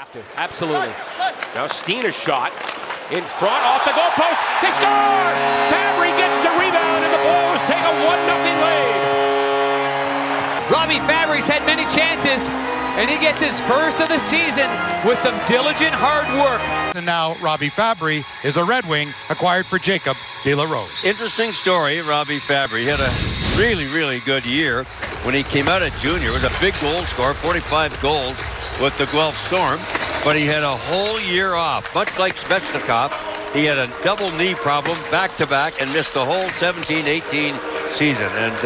have to. Absolutely. Now Steena's shot in front off the goalpost. They score! Fabbri gets the rebound and the Blues take a 1-0 lead. Robbie Fabbri's had many chances and he gets his first of the season with some diligent hard work. And now Robbie Fabbri is a Red Wing acquired for Jacob De La Rose. Interesting story, Robbie Fabbri. He had a really, really good year when he came out at junior. He was a big goal scorer, 45 goals with the Guelph Storm, but he had a whole year off. Much like Svechnikov, he had a double knee problem back-to-back and missed the whole 17-18 season. And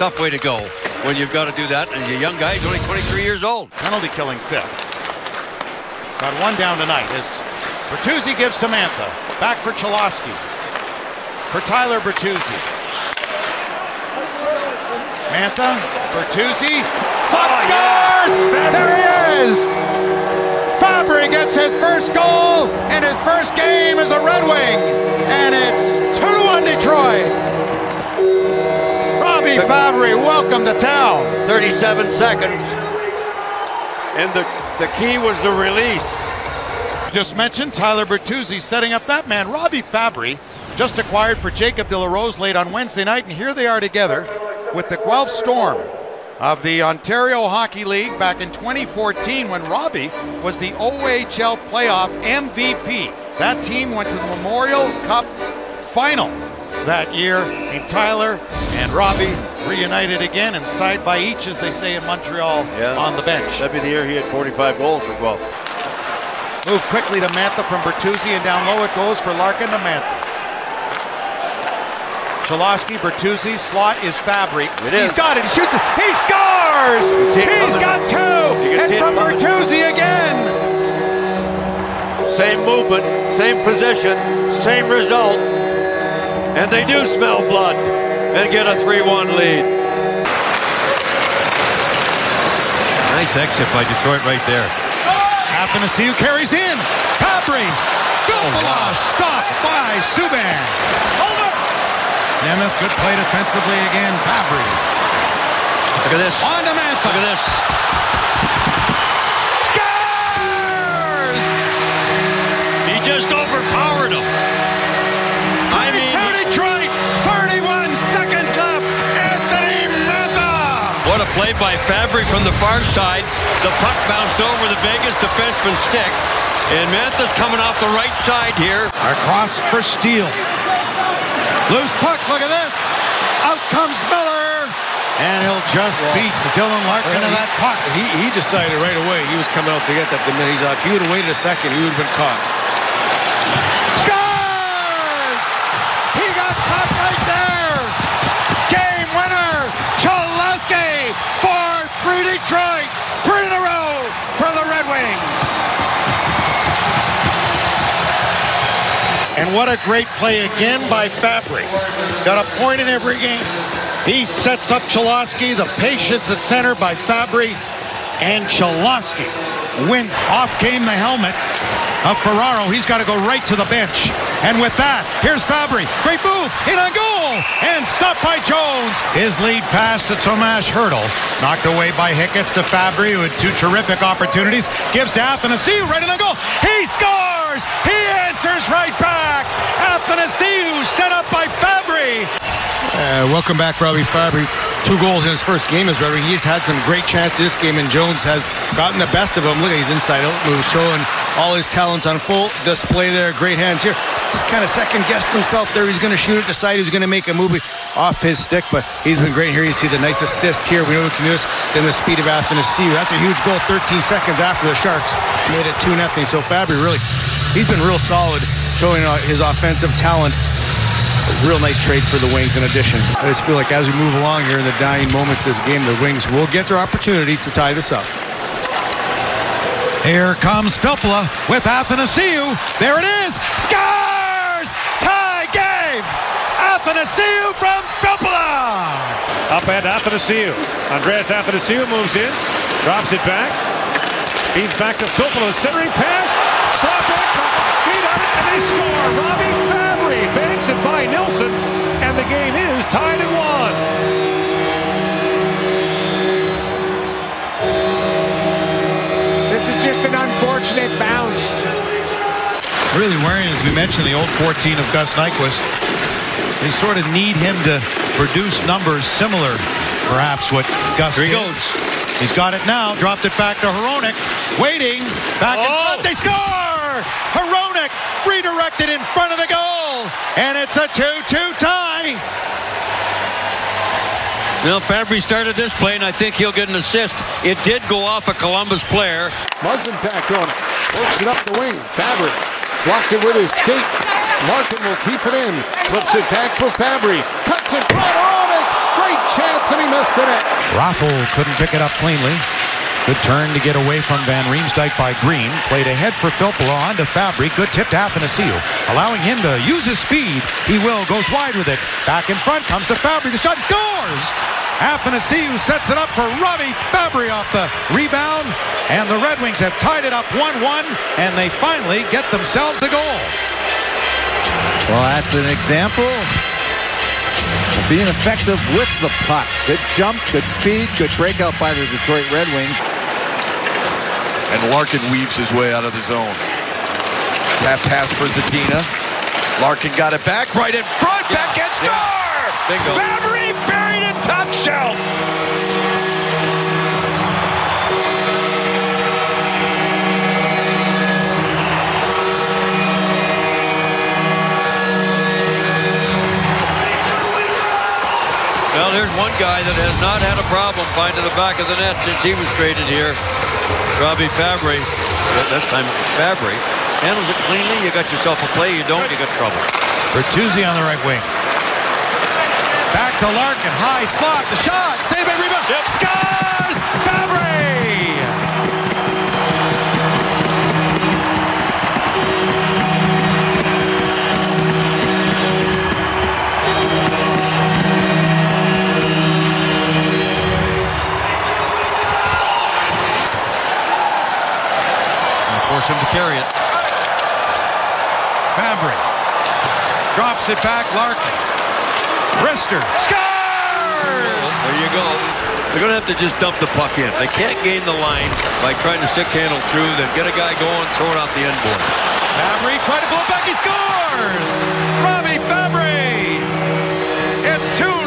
tough way to go when you've got to do that. And your young guy is only 23 years old. Penalty killing fifth. Got one down tonight as Bertuzzi gives to Mantha. Back for Cholowski. For Tyler Bertuzzi. Mantha, Bertuzzi, slot scores! Yeah. There he is! Fabbri gets his first goal in his first game as a Red Wing, and it's 2-1 Detroit. Robbie Fabbri, welcome to town. 37 seconds, and the key was the release. Just mentioned Tyler Bertuzzi setting up that man. Robbie Fabbri just acquired for Jacob De La Rose late on Wednesday night, and here they are together with the Guelph Storm of the Ontario Hockey League back in 2014 when Robbie was the OHL playoff MVP. That team went to the Memorial Cup final that year, and Tyler and Robbie reunited again and side by each, as they say in Montreal, on the bench. That'd be the year he had 45 goals for Guelph. Move quickly to Mantha from Bertuzzi, and down low it goes for Larkin to Mantha. Cholowski, Bertuzzi, slot is Fabbri. He's got it, he shoots it, he scores! He's got two, and from Bertuzzi again! Same movement, same position, same result, and they do smell blood and get a 3-1 lead. Nice exit by Detroit right there. Athanasiou carries in, Fabbri! Filppula stopped by Subban! Nemeth, good play defensively again. Fabbri. Look at this. On to Mantha. Look at this. Scores! He just overpowered him. 42 Detroit, 31 seconds left. Anthony Mantha. What a play by Fabbri from the far side. The puck bounced over the Vegas defenseman's stick. And Mantha's coming off the right side here. Across for Steele. Loose puck, look at this. Out comes Miller. And he'll just beat Dylan Larkin in that puck. He decided right away he was coming out to get that the minute he's off. If he would have waited a second, he would have been caught. Scores! He got caught right there. Game winner, Cholowski for Detroit. 3 in a row for the Red Wings. And what a great play again by Fabbri. Got a point in every game. He sets up Cholowski, the patience at center by Fabbri, and Cholowski wins. Off came the helmet of Ferraro. He's got to go right to the bench. And with that, here's Fabbri. Great move, in on goal, and stopped by Jones. His lead pass to Tomas Hertl, knocked away by Hicketts to Fabbri, who had two terrific opportunities. Gives to Athanasiou, right in on goal. He scores! He answers right back. Athanasiou set up by Fabbri. Welcome back, Robbie Fabbri. 2 goals in his first game as Red Wing. He's had some great chances this game, and Jones has gotten the best of him. Look at his inside out move, showing all his talents on full display there. Great hands here. Just kind of second-guessed himself there. He's going to shoot it, decide he's going to make a move off his stick, but he's been great here. You see the nice assist here. We know who can do this. Then the speed of Athanasiou. That's a huge goal. 13 seconds after the Sharks made it 2-0. So Fabbri really, he's been real solid, showing his offensive talent. Real nice trade for the Wings in addition. I just feel like as we move along here in the dying moments of this game, the Wings will get their opportunities to tie this up. Here comes Filppula with Athanasiou. There it is. Scores! Tie game! Athanasiou from Filppula! Up at Athanasiou. Andreas Athanasiou moves in, drops it back, feeds back to Filppula. Centering pass. Slap right, skate on it, and they score. Robbie Fabbri banks it by Nilsson, and the game is tied at 1. This is just an unfortunate really worrying, as we mentioned, the old 14 of Gus Nyquist. They sort of need him to produce numbers similar, perhaps, what Gus did. Here he goes. He's got it now. Dropped it back to Hronek. Waiting. Back in front. They score! Hronek redirected in front of the goal. And it's a 2-2 tie. Well, Fabbri started this play, and I think he'll get an assist. It did go off a Columbus player. Muzzin back on it. Works it up the wing. Fabbri blocked it with his skate. Larkin will keep it in. Flips it back for Fabbri. Cuts it front on it. Great chance, and he missed the net. Raffel couldn't pick it up cleanly. Good turn to get away from Van Riemsdyk by Green. Played ahead for Filppula, on to Fabbri. Good tip to Athanasiou, allowing him to use his speed. He will. Goes wide with it. Back in front. Comes to Fabbri. The shot, scores! Athanasiou sets it up for Robbie Fabbri off the rebound. And the Red Wings have tied it up 1-1. And they finally get themselves a goal. Well, that's an example of being effective with the puck. Good jump, good speed, good breakout by the Detroit Red Wings. And Larkin weaves his way out of the zone. Tap pass for Zadina. Larkin got it back, right in front, back and score! Fabbri buried in top shelf! Well, there's one guy that has not had a problem finding the back of the net since he was traded here. Robbie Fabbri. This time it was Fabbri. Handles it cleanly. You got yourself a play. You don't, you got trouble. Bertuzzi on the right wing. Back to Larkin. High slot. The shot. Save it. Rebound. Yep. Scores! Fabbri! Him to carry it. Fabbri drops it back. Larkin. Brister scores! Well, there you go. They're going to have to just dump the puck in. They can't gain the line by trying to stick handle through, then get a guy going, throw it off the end board. Fabbri tried to blow back. He scores! Robbie Fabbri! It's 2-0.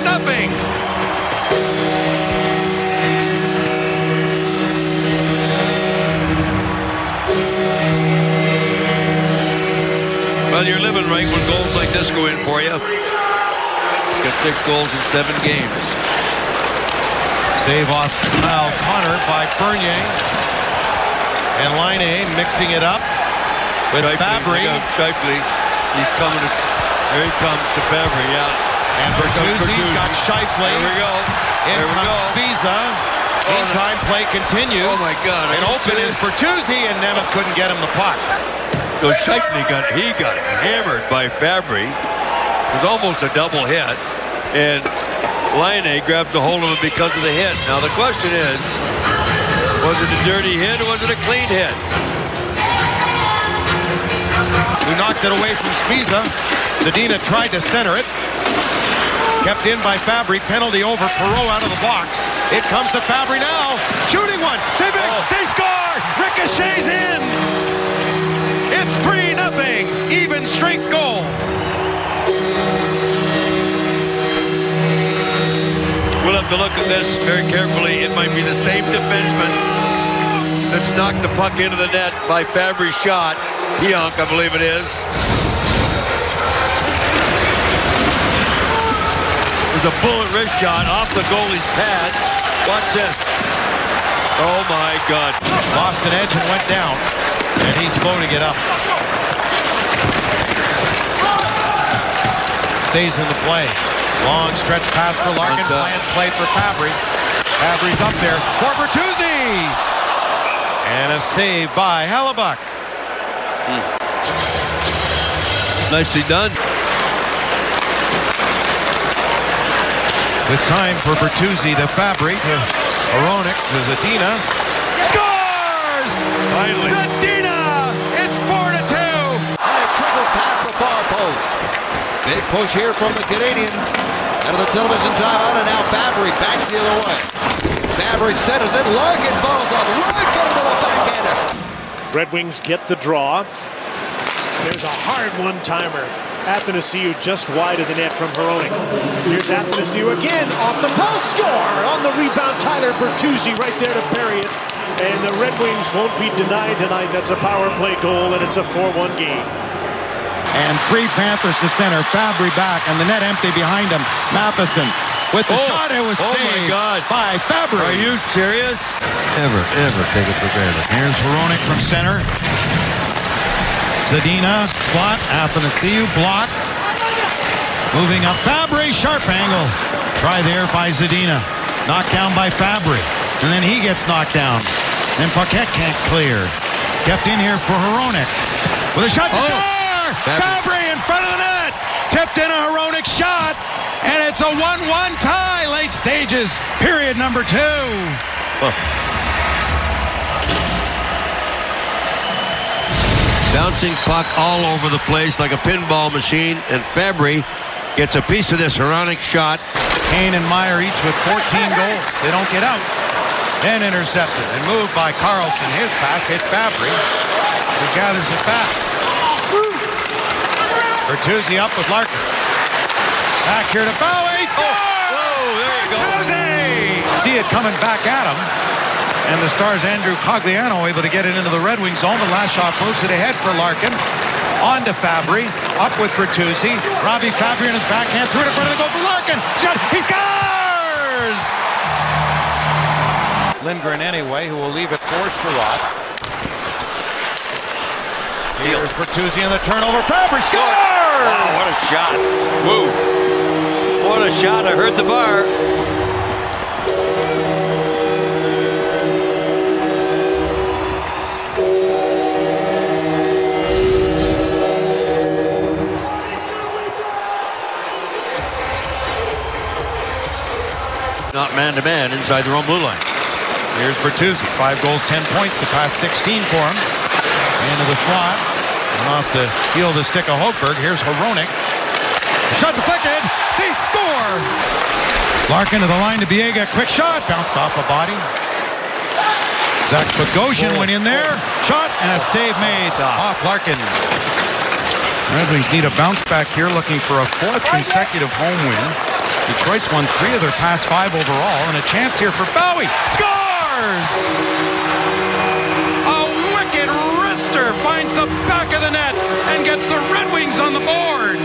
Well, you're living right when goals like this go in for you. Got 6 goals in 7 games. Save off foul Connor by Bernier. And Line A mixing it up with Fabbri. Shifley. He's coming. There he comes to Fabbri, yeah. And Bertuzzi's got Shifley. There we go. In comes Biega. Meantime, play continues. Oh, my God. And open is Bertuzzi, and Nemeth couldn't get him the puck. So Scheifele got hammered by Fabbri. It was almost a double hit, and Line A grabbed the hold of it because of the hit. Now the question is, was it a dirty hit or was it a clean hit? Who knocked it away from Spiza. Zadina tried to center it. Kept in by Fabbri. Penalty over Perreault out of the box. It comes to Fabbri now. Shooting one. Save it. They score. Ricochets in. It's 3-0, even strength goal. We'll have to look at this very carefully. It might be the same defenseman that's knocked the puck into the net by Fabbri's shot. Pionk, I believe it is. It's a bullet wrist shot off the goalie's pads. Watch this. Oh my God. Lost an edge and went down. And he's slow to get up. Stays in the play. Long stretch pass for Larkin. Planned play for Fabbri. Fabri's up there for Bertuzzi. And a save by Hellebuyck. Nicely done. With time for Bertuzzi to Fabbri to Hronek to Zadina. Scores! Finally. Zadina! It's 4-2. And a triple pass the far post. Big push here from the Canadians. Out of the television timeout, and now Fabbri back the other way. Fabbri centers it. Larkin falls off. Larkin with a backhander. Red Wings get the draw. There's a hard one-timer. Athanasiou just wide of the net from Hronek. Here's Athanasiou again, off the post, score! On the rebound, Tyler Bertuzzi right there to bury it. And the Red Wings won't be denied tonight. That's a power play goal, and it's a 4-1 game. And three Panthers to center, Fabbri back, and the net empty behind him. Matheson with the shot, it was saved by Fabbri. Are you serious? Ever take it for granted. Here's Hronek from center. Zadina, slot, Athanasiou, block. Moving up, Fabbri, sharp angle. Try there by Zadina. Knocked down by Fabbri. And then he gets knocked down. And Paquette can't clear. Kept in here for Hronek. With a shot to score! Fabbri in front of the net! Tipped in a Hronek shot! And it's a 1-1 tie, late stages. Period number 2. Bouncing puck all over the place like a pinball machine, and Fabbri gets a piece of this Hronek shot. Kane and Meyer each with 14 goals. They don't get out. Then intercepted and moved by Karlsson. His pass hit Fabbri, who gathers it back. Bertuzzi up with Larkin. Back here to Bowie. Score! Whoa, there you go. Bertuzzi! See it coming back at him. And the Stars' Andrew Cogliano able to get it into the Red Wings zone. The last shot moves it ahead for Larkin. On to Fabbri. Up with Bertuzzi. Robbie Fabbri in his backhand. Through it in front of the goal for Larkin. Shot. He scores! Lindgren anyway, who will leave it for Sherrod. Here's Bertuzzi in the turnover. Fabbri scores! Wow, what a shot. Woo. What a shot. I heard the bar. Not man-to-man inside their own blue line. Here's Bertuzzi. 5 goals, 10 points. The past 16 for him. Into the slot. And off the heel of the stick of Hochberg. Here's Hronek. Shot deflected. They score! Larkin to the line to Biega. Quick shot. Bounced off a body. Zach Bogosian went in there. Shot and a save made off Larkin. Red Wings need a bounce back here, looking for a 4th consecutive home win. Detroit's won 3 of their past 5 overall, and a chance here for Bowie. Scores! A wicked wrister finds the back of the net and gets the Red Wings on the board.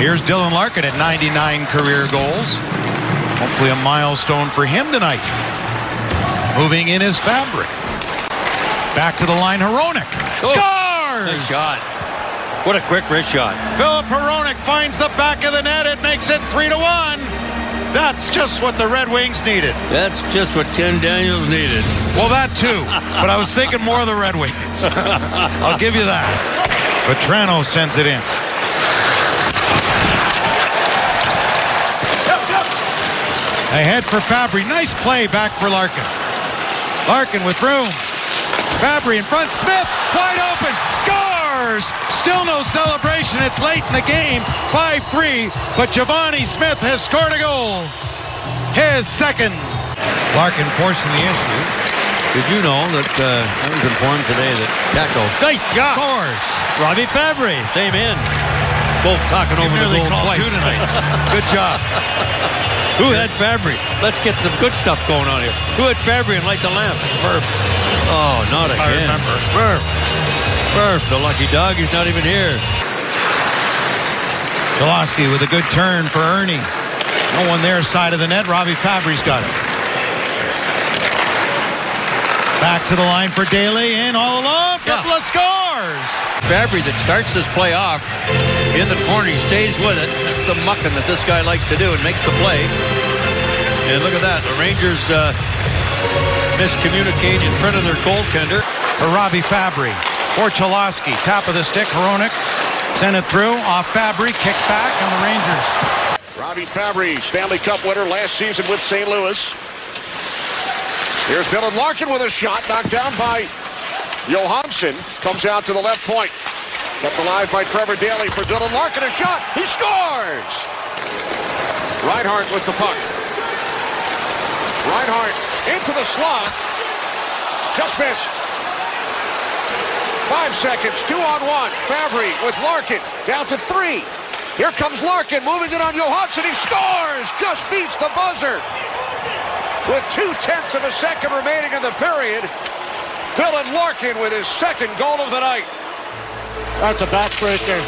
Here's Dylan Larkin at 99 career goals. Hopefully a milestone for him tonight. Moving in is Fabbri. Back to the line, Hronek. Scores! Good shot. What a quick wrist shot. Filip Hronek finds the back of the net. It makes it 3-1. That's just what the Red Wings needed. That's just what Ken Daniels needed. Well, that too. But I was thinking more of the Red Wings. I'll give you that. Petrano sends it in. Ahead for Fabbri. Nice play back for Larkin. Larkin with room. Fabbri in front. Smith wide open. Score! Still no celebration. It's late in the game, 5-3, but Giovanni Smith has scored a goal. His 2nd. Larkin forcing the issue. Did you know that I was informed today that Taco... Nice shot! Scores! Robbie Fabbri, same in. Both talking over the goal twice. Two tonight. Good job. Who had Fabbri? Let's get some good stuff going on here. Who had Fabbri and light the lamp? Murph. Oh, not again. I remember. Murph. Murph, the lucky dog, he's not even here. Cholowski with a good turn for Ernie. No one there, side of the net. Robbie Fabbri's got it. Back to the line for Daly, in all alone. Filppula scores! Fabbri that starts this play off in the corner, he stays with it. That's the mucking that this guy likes to do and makes the play. And look at that, the Rangers miscommunicate in front of their goaltender. For Robbie Fabbri. For Cholowski, top of the stick, Hronek sent it through, off Fabbri, kick back, and the Rangers. Robbie Fabbri, Stanley Cup winner last season with St. Louis. Here's Dylan Larkin with a shot, knocked down by Johansson, comes out to the left point. Kept alive by Trevor Daley for Dylan Larkin, a shot, he scores! Reinhart with the puck. Reinhart into the slot, just missed. 5 seconds, 2-on-1. Fabbri with Larkin, down to 3. Here comes Larkin, moving it on Johansson. He scores! Just beats the buzzer. With 0.2 seconds remaining in the period, Dylan Larkin with his second goal of the night. That's a backbreaker.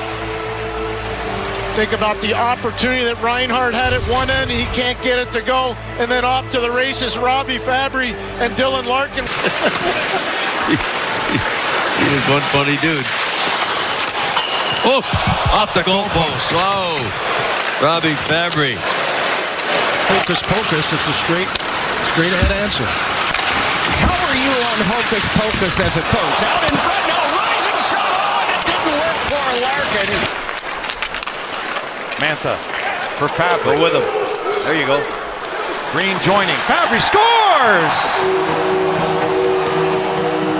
Think about the opportunity that Reinhart had at one end. He can't get it to go. And then off to the races, Robbie Fabbri and Dylan Larkin. He is one funny dude. Oh, off the goalpost. Wow. Robbie Fabbri. Hocus pocus. It's a straight ahead answer. How are you on hocus pocus as a coach? Out in front now, rising shot on. It didn't work for Larkin. Mantha for Fabbri with him. There you go. Green joining. Fabbri scores.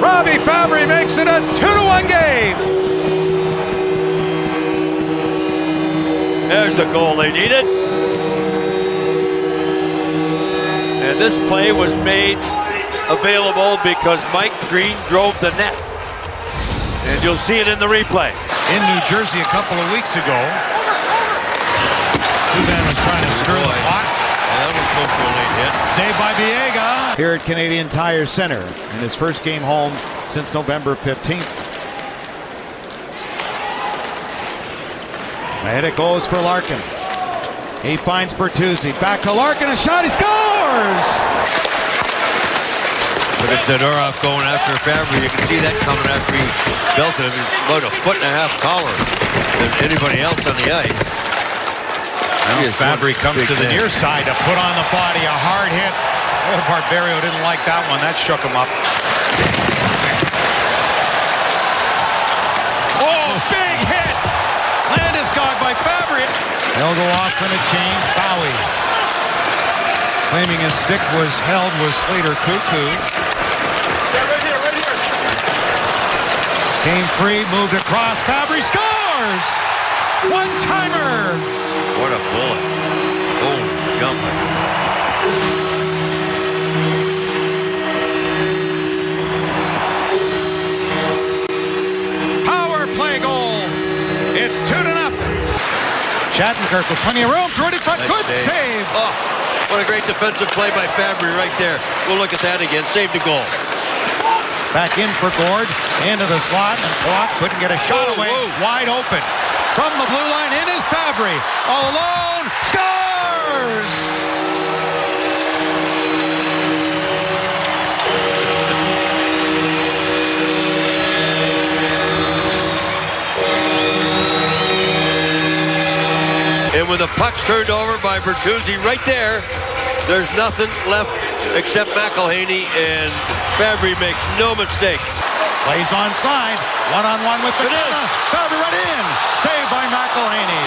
Robbie Fabbri makes it a 2-1 game. There's the goal they needed. And this play was made available because Mike Green drove the net. And you'll see it in the replay. In New Jersey a couple of weeks ago, Subban was trying to stir the pot. That was close to a late hit. Saved by Biega. Here at Canadian Tire Center in his first game home since November 15th. And it goes for Larkin. He finds Bertuzzi. Back to Larkin. A shot. He scores! Look at Zadorov going after Fabbri. You can see that coming after he belted him. He's about a 1.5 foot taller than anybody else on the ice. Now Fabbri comes to the near side to put on the body. A hard hit. Oh, Barbario didn't like that one. That shook him up. By Fabbri. They'll go off in a chain. Bowie claiming his stick was held was Slater Cuckoo. Yeah, right here. Game free, moved across. Fabbri scores! One timer! What a bullet. Oh, jumping. Power play goal. It's 2-0. Shattenkirk with plenty of room, right in front, good save! Oh, what a great defensive play by Fabbri right there. We'll look at that again, saved a goal. Back in for Gord, into the slot, and Block couldn't get a shot away, wide open. From the blue line, in is Fabbri, all alone, scores! And when the puck's turned over by Bertuzzi right there, there's nothing left except McElhinney, and Fabbri makes no mistake. Plays onside, one-on-one with Zadina. Fabbri right in, saved by McElhinney.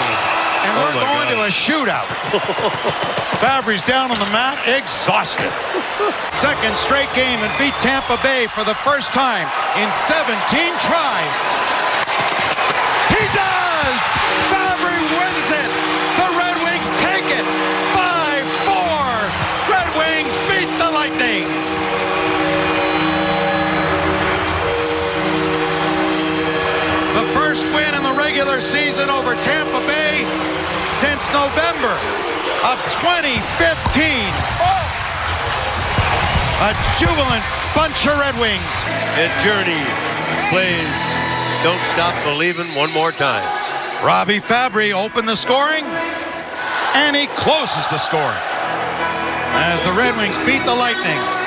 And we're going to a shootout. Fabri's down on the mat, exhausted. Second straight game and beat Tampa Bay for the first time in 17 tries. He does! Fabbri wins it! Take it! 5-4! Red Wings beat the Lightning! The first win in the regular season over Tampa Bay since November of 2015. A jubilant bunch of Red Wings. And Journey plays Don't Stop Believin' one more time. Robbie Fabbri opened the scoring. And he closes the score as the Red Wings beat the Lightning.